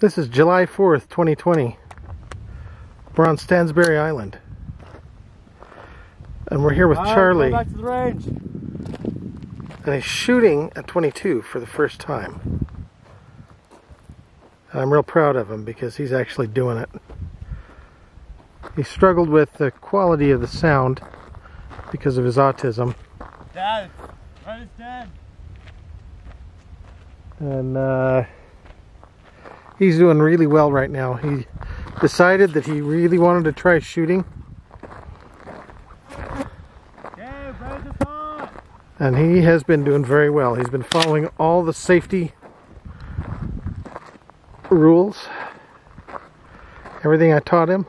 This is July 4th, 2020. We're on Stansbury Island. And we're here with Charlie. Back to the range. And he's shooting at 22 for the first time. And I'm real proud of him because he's actually doing it. He struggled with the quality of the sound because of his autism. Dad, right is dead. And he's doing really well right now. He decided that he really wanted to try shooting. And he has been doing very well. He's been following all the safety rules. Everything I taught him.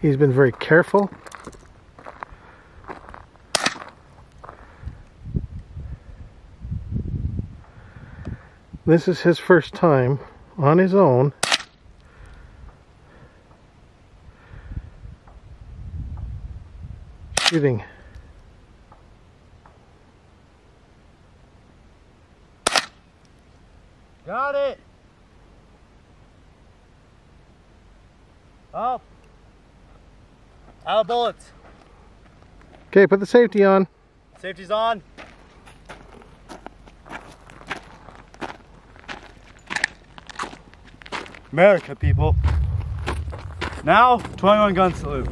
He's been very careful. This is his first time on his own shooting. Got it. Up. Out of bullets. Okay, put the safety on. Safety's on. America, people. Now, 21 gun salute.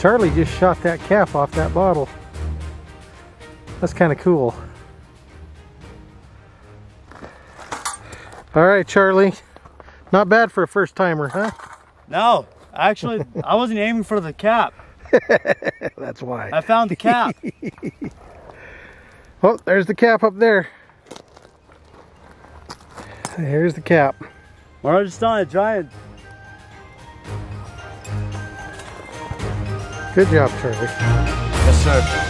Charlie just shot that cap off that bottle. That's kind of cool. All right, Charlie. Not bad for a first timer, huh? No, actually, I wasn't aiming for the cap. That's why. I found the cap. Oh, there's the cap up there. Here's the cap. We're just on a giant. Good job, Charlie. Yes, sir.